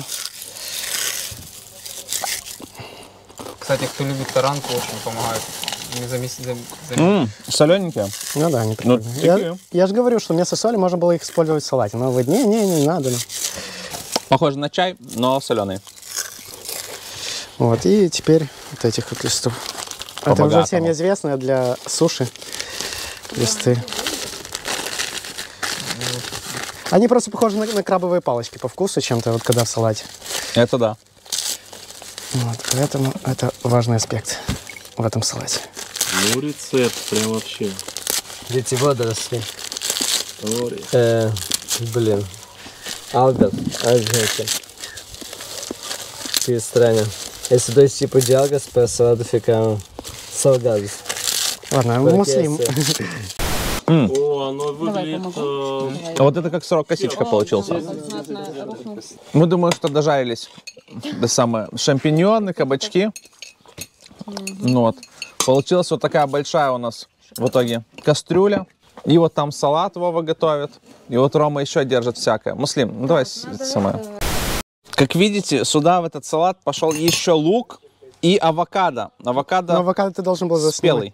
Кстати, кто любит таранку, очень помогает. Солененькие? Ну да, они прикольные. Я же говорю, что вместо соли можно было их использовать в салате. Но вы не надо. Похоже на чай, но соленый. Вот, и теперь вот этих вот листов. Это уже всем известное для суши листы. Они просто похожи на крабовые палочки по вкусу чем-то, вот когда в салате. Это да. Вот, поэтому это важный аспект в этом салате. Ну, рецепт прям вообще. Дети водоросли. Блин. Алберт, Альгейте. Ты странно. Если дойти типа диалгас, по салату фикаем. Салгадус. Ладно, муслим. О, оно выглядит... Вот это как сырок-косичка получился. Мы думаем, что дожарились до самого шампиньоны, кабачки. Ну вот. Получилась вот такая большая у нас в итоге кастрюля. И вот там салат Вова готовит. И вот Рома еще держит всякое. Муслим, ну давай самое. Как видите, сюда в этот салат пошел еще лук и авокадо. Авокадо... Но авокадо ты должен был заснять.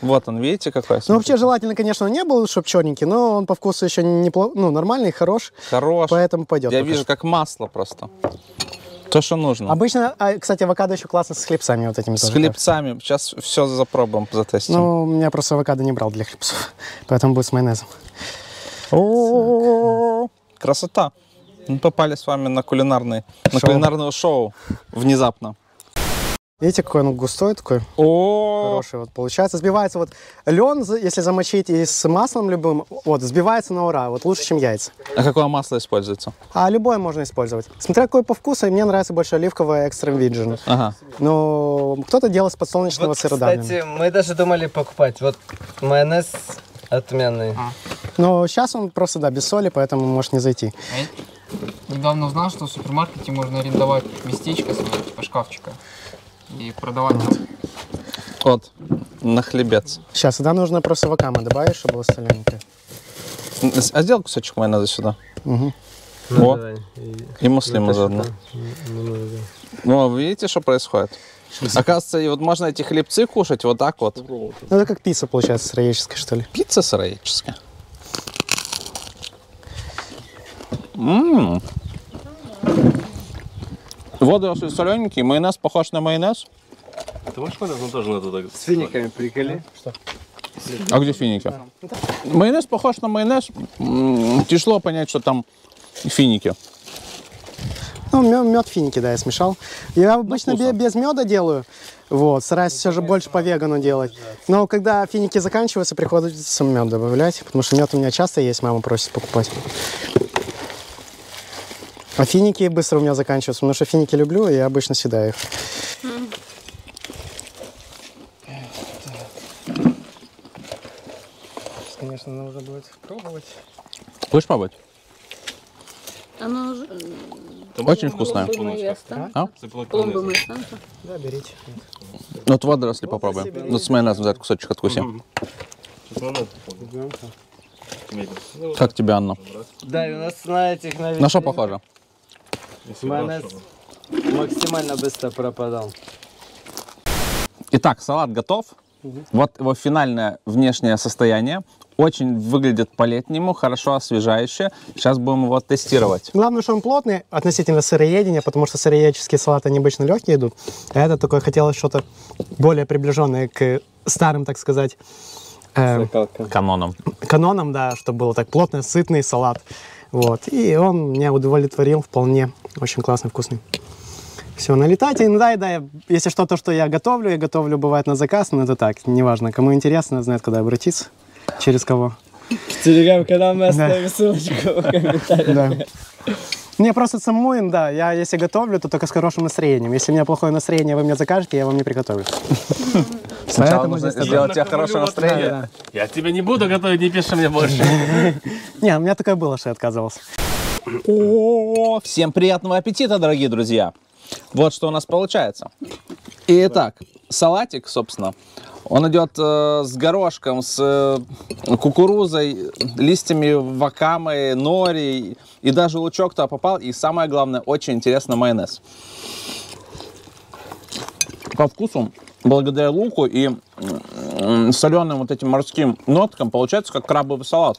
Вот он, видите, какой? Ну, вообще, желательно, конечно, он не был, чтобы черненький, но он по вкусу еще неплохой, ну, нормальный, хорош. Хорош. Поэтому пойдет. Я вижу, как масло просто. То, что нужно. Обычно, кстати, авокадо еще классно с хлебцами вот этими. С хлебцами. Сейчас все запробуем, затестим. Ну, у меня просто авокадо не брал для хлебцов, поэтому будет с майонезом. О, красота. Мы попали с вами на кулинарное шоу внезапно. Видите, какой он густой такой, хороший вот получается. Сбивается вот лен, если замочить и с маслом любым, вот, сбивается на ура, вот лучше, чем яйца. А какое масло используется? А любое можно использовать. Смотря какой по вкусу, и мне нравится больше оливковое экстра virgin. Ага. Но кто-то делает с подсолнечного вот, сыра данными. Кстати, мы даже думали покупать, вот майонез отменный. А. Но сейчас он просто, да, без соли, поэтому может не зайти. Недавно узнал, что в супермаркете можно арендовать местечко свое, типа шкафчика. И продавать вот на хлебец. Сейчас, сюда нужно просто вакама добавить, чтобы было солененькое. А сделай кусочек майонеза сюда. Угу. Ну, вот. И муслима заодно. Ну, вы видите, что происходит? Оказывается, и вот можно эти хлебцы кушать вот так вот. Ну, это как пицца получается сыроедческая, что ли? Пицца сыроедческая. Водоросли солененькие, майонез похож на майонез. Ты можешь майонез? Ну тоже надо так. С финиками приколи. Что? А где финики? Майонез похож на майонез. Тяжело понять, что там финики. Ну, мед финики, да, я смешал. Я обычно без меда делаю. Вот, стараюсь все же больше по вегану делать. Но когда финики заканчиваются, приходится мед добавлять. Потому что мед у меня часто есть, мама просит покупать. А финики быстро у меня заканчиваются, потому что финики люблю, и я обычно съедаю их. Сейчас, конечно, нужно будет пробовать. Будешь пробовать? Она уже... Очень вкусная. Пломбовая останка. Да, берите. Вот водоросли попробуем. Вот с майонезом взять кусочек откусим. Как тебе, Анна? Да, и у нас на этих на что похоже? Майонез максимально быстро пропадал. Итак, салат готов. Вот его финальное внешнее состояние. Очень выглядит по-летнему, хорошо освежающе. Сейчас будем его тестировать. Главное, что он плотный относительно сыроедения, потому что сыроедческие салаты они обычно легкие идут. А это такое хотелось что-то более приближенное к старым, так сказать, канонам. Канонам, да, чтобы было так плотно, сытный салат. Вот. И он меня удовлетворил вполне. Очень классный, вкусный. Все, налетайте. Ну да, и да, если что, то, что я готовлю, бывает на заказ, но это так, неважно. Кому интересно, знает, куда обратиться. Через кого? В телеграм-канал мы оставим ссылочку в комментариях. Мне просто самому, да, я если готовлю, то только с хорошим настроением. Если у меня плохое настроение, вы мне закажете, я вам не приготовлю. Сначала нужно сделать тебе хорошее настроение. Я тебе не буду готовить, не пиши мне больше. Не, у меня такое было, что я отказывался. Всем приятного аппетита, дорогие друзья. Вот что у нас получается. Итак, салатик, собственно. Он идет с горошком, с кукурузой, листьями вакамы, нори, и даже лучок туда попал, и самое главное, очень интересно, майонез. По вкусу, благодаря луку и соленым вот этим морским ноткам, получается как крабовый салат.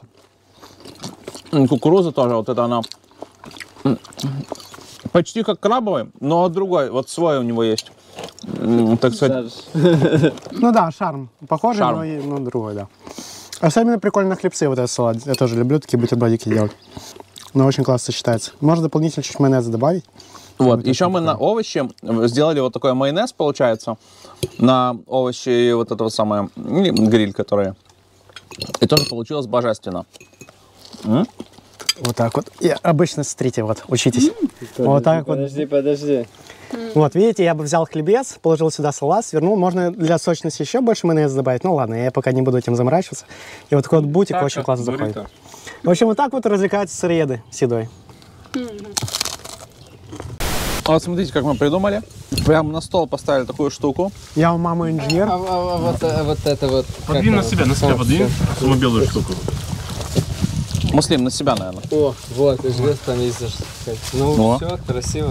Кукуруза тоже, вот это она почти как крабовый, но другой, вот свой у него есть. Так сказать. Ну да, шарм. Похоже, шарм. Но другой, да. Особенно прикольно хлебцы вот этот салат. Я тоже люблю такие бутербродики делать. Но очень классно сочетается. Можно дополнительно чуть майонеза добавить. Вот, еще мы на овощи сделали вот такой майонез, получается. На овощи вот этого самого гриль, которые. И тоже получилось божественно. Вот так вот. И обычно смотрите, вот, учитесь. Вот так вот. Подожди, подожди. Вот, видите, я бы взял хлебец, положил сюда салат, свернул. Можно для сочности еще больше майонеза добавить. Ну ладно, я пока не буду этим заморачиваться. И вот такой вот бутик так, очень классно заходит. В общем, вот так вот развлекаются сыроеды с едой. Вот смотрите, как мы придумали. Прямо на стол поставили такую штуку. Я у мамы инженер. Вот это вот. Подвинь на себя подвинь. Самую белую штуку. Муслим, на себя, наверное. О, вот, и жрец там есть за что сказать. Ну, все, красиво.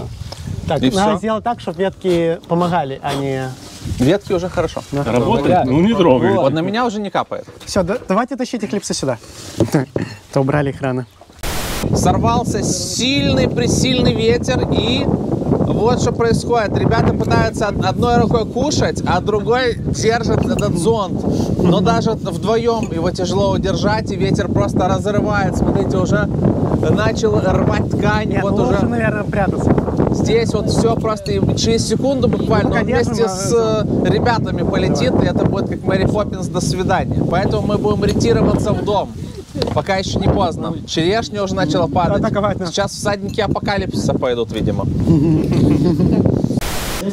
Так, и надо сделать так, чтобы ветки помогали, а не... Ветки уже хорошо. Да. Работает, да. Ну не трогай. Вот на меня уже не капает. Все, да, давайте тащите клипсы сюда. То убрали их рано. Сорвался сильный-пресильный ветер, и вот что происходит. Ребята пытаются одной рукой кушать, а другой держит этот зонт. Но даже вдвоем его тяжело удержать, и ветер просто разрывает. Смотрите, уже начал рвать ткань. Нет, вот лучше, уже... наверное, прятаться. Здесь вот все просто через секунду буквально он вместе с ребятами полетит, и это будет как Мэри Поппинс «До свидания». Поэтому мы будем ретироваться в дом, пока еще не поздно. Черешня уже начала падать. Сейчас всадники апокалипсиса пойдут, видимо. У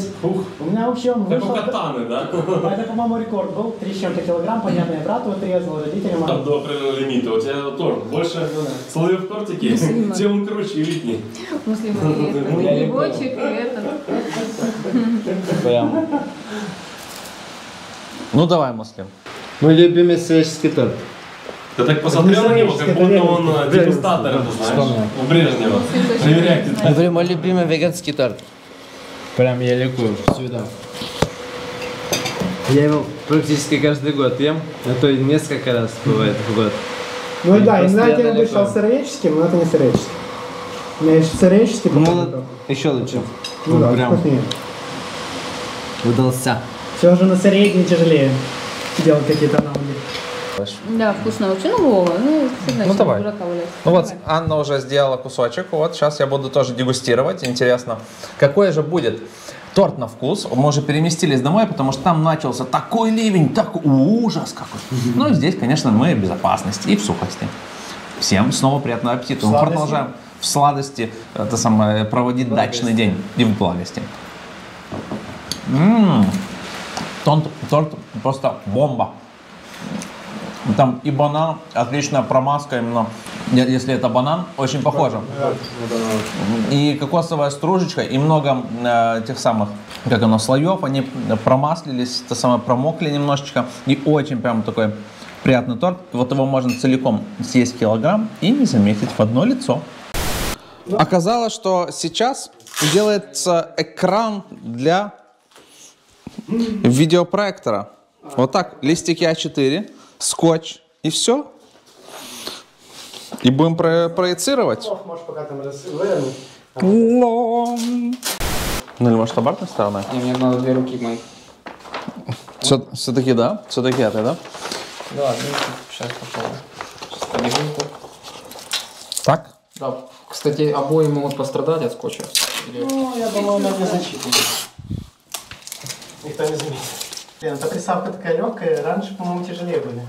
меня вообще он вышел... Это катаны, да? Это, по-моему, рекорд был. 3 с чем-то килограмм, понятно, я брату отрезал, родителям... Там до определенного лимита. У тебя торт больше слоев тортики есть, тем он круче и виднее. Муслим, это грибочек, и это... Прямо. Ну давай, Муслим. Мой любимый свежеский торт. Ты так посмотрел на него, как будто он дегустатор, это знаешь, у Брежнева. Проверяй, ты так. Мой любимый веганский торт. Прям я ликую. Сюда. Я его практически каждый год ем, а то и несколько раз бывает в год. Ну да, иногда я вышел сыроедческим, но это не сыроедческий. Сценарический подход. Еще лучше. Ну да, прям. Удался. Все же на средний тяжелее делать какие-то аналоги. Да, вкусно вообще, ну давай. Ну вот Анна уже сделала кусочек, вот сейчас я буду тоже дегустировать, интересно, какой же будет торт на вкус. Мы уже переместились домой, потому что там начался такой ливень, такой ужас какой. Ну и здесь, конечно, мы в безопасности и в сухости. Всем снова приятного аппетита. Мы продолжаем в сладости это самое, проводить дачный день и в благости. Торт просто бомба. Там и банан, отличная промазка именно, если это банан, очень похоже. И кокосовая стружечка, и много тех самых, как оно, слоев, они промаслились, то самое, промокли немножечко. И очень прям такой приятный торт. Вот его можно целиком съесть килограмм и не заметить в одно лицо. Оказалось, что сейчас делается экран для видеопроектора. Вот так, листики А4. Скотч и все. И будем проецировать. Можешь пока там развернуть. Ну или может обратной стороной? Мне надо две руки мои. Все-таки да? Все-таки это, да? Да, сейчас попробую. Сейчас побегу. Так? Да. Кстати, обои могут пострадать от скотча. Ну, я думаю, надо защитить. Никто не заметит. Блин, эта присавка такая легкая, раньше, по-моему, тяжелее были.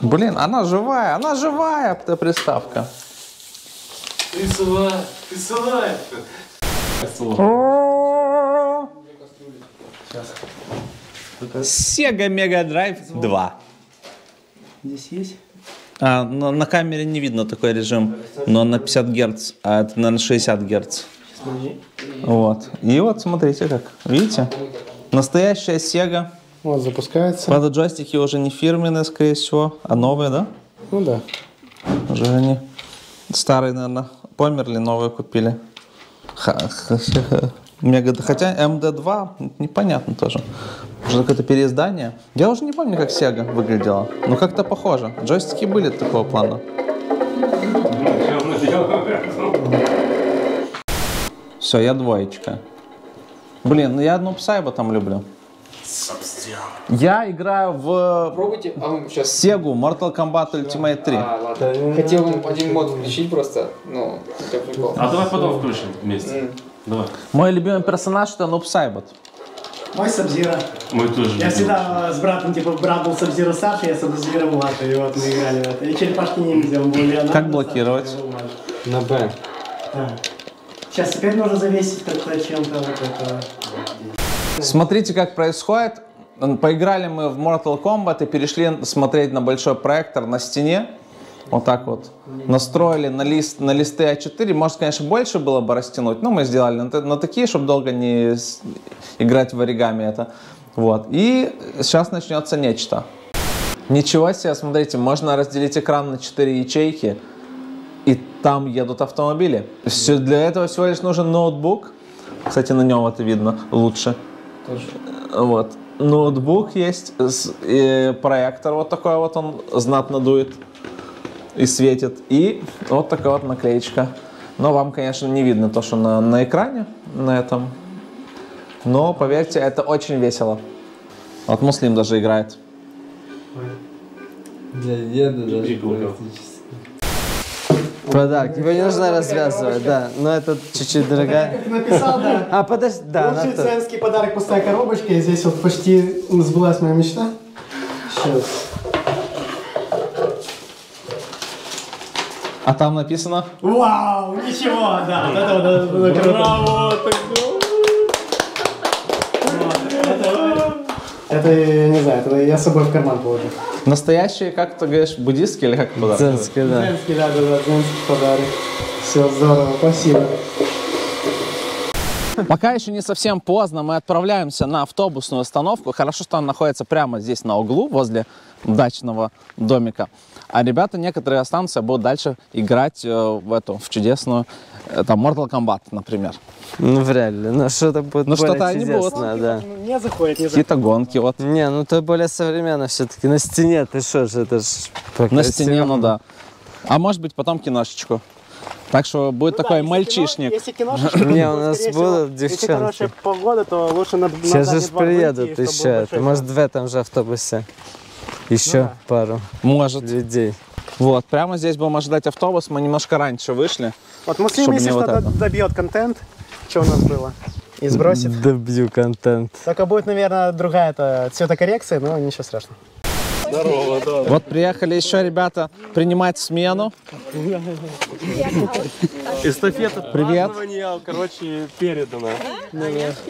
Блин, она живая, эта приставка. Рисовая, рисовая. Sega Mega Drive 2. Здесь есть? На камере не видно такой режим, но на 50 Гц, а это, наверное, 60 Гц. Вот. И вот смотрите как. Видите? Настоящая Sega. Вот запускается. Правда, джойстики уже не фирменные, скорее всего, а новые, да? Ну да. Уже они старые, наверное, померли, новые купили. Хотя MD2 непонятно тоже. Уже какое-то переиздание. Я уже не помню, как Sega выглядела. Но как-то похоже. Джойстики были такого плана. Все, я двоечка. Блин, ну я одну Псайба там люблю. Я играю в Сегу Mortal Kombat Ultimate 3. Хотел бы один мод включить просто, но... А давай потом включим вместе. Давай. Мой любимый персонаж это Noob Saibot. Мой Сабзира. Мой тоже. Я всегда с братом, типа, брат был Сабзира Саша, я Сабзира Млад, и вот мы играли в это. И черепашки ниндзя были. Как блокировать? На Б. Сейчас теперь нужно завесить как-то чем-то вот это. Смотрите, как происходит. Поиграли мы в Mortal Kombat и перешли смотреть на большой проектор на стене. Вот так вот. Настроили на листы А4. Может, конечно, больше было бы растянуть, но мы сделали на такие, чтобы долго не играть в оригами это. Вот. И сейчас начнется нечто. Ничего себе, смотрите, можно разделить экран на 4 ячейки. И там едут автомобили. Все, для этого всего лишь нужен ноутбук. Кстати, на нем это видно лучше. Тоже. Вот. Ноутбук есть, проектор вот такой вот, он знатно дует и светит. И вот такая вот наклеечка. Но вам, конечно, не видно то, что на экране, на этом. Но, поверьте, это очень весело. Вот Муслим даже играет. Для деда даже практически. Подарок. Его не нужно развязывать, да. Но это чуть-чуть дорогая. Как написал, да. А, подожди, да. Лучший ценский подарок, пустая коробочка. И здесь вот почти сбылась моя мечта. Сейчас. А там написано? Вау, ничего, да. Да. Браво, так. Это, я не знаю, это я с собой в карман положу. Настоящие, как ты говоришь, буддистские или как подарок? Дзенские, да. Дзенские, да, дзенский подарок. Все, здорово, спасибо. Пока еще не совсем поздно, мы отправляемся на автобусную остановку. Хорошо, что она находится прямо здесь на углу, возле дачного домика. А ребята, некоторые останутся, будут дальше играть в чудесную, там, Mortal Kombat, например. Ну, вряд ли, но что-то будет более чудесное, да. Не заходит, не заходит. Какие-то гонки, вот. Не, ну, то более современно все-таки, на стене, ты что же, это же... На стене, ну, да. А может быть потом киношечку. Так что будет такой мальчишник. Не, у нас будут девчонки. Если хорошая погода, то лучше на задние два. Все же приедут еще. Может в этом же автобусе еще пару людей. Вот, прямо здесь будем ожидать автобус, мы немножко раньше вышли. Вот Муслим, если что-то добьет контент, что у нас было, и сбросит. Добью контент. Только будет, наверное, другая цветокоррекция, но ничего страшного. Здорово, да. Вот приехали еще ребята принимать смену. Эстафета. Привет. Короче, передана.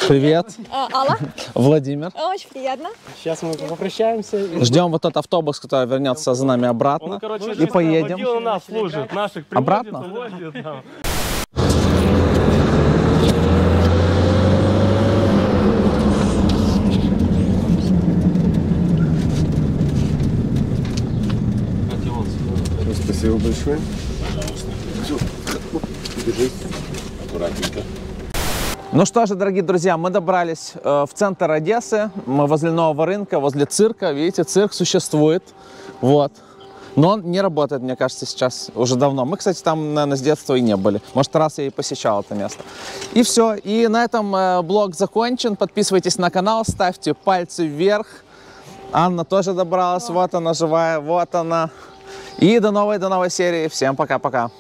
Привет. Алла. Владимир. Очень приятно. Сейчас мы попрощаемся. Ждем вот тот автобус, который вернется за нами обратно. Он, короче, и поедем. Он нас служит, наших приводит, обратно. Увозит, да. Спасибо большое. Пожалуйста. Держись. Аккуратненько. Ну что же, дорогие друзья, мы добрались в центр Одессы. Мы возле нового рынка, возле цирка. Видите, цирк существует. Вот. Но он не работает, мне кажется, сейчас уже давно. Мы, кстати, там, наверное, с детства и не были. Может, раз я и посещал это место. И все. И на этом блог закончен. Подписывайтесь на канал, ставьте пальцы вверх. Анна тоже добралась. Вот она живая, вот она. И до новой серии. Всем пока-пока.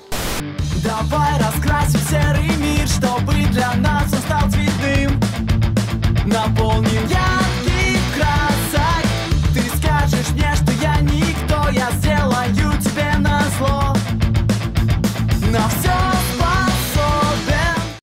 Давай раскрасим серый мир, чтобы для нас он стал цветным. Наполним я.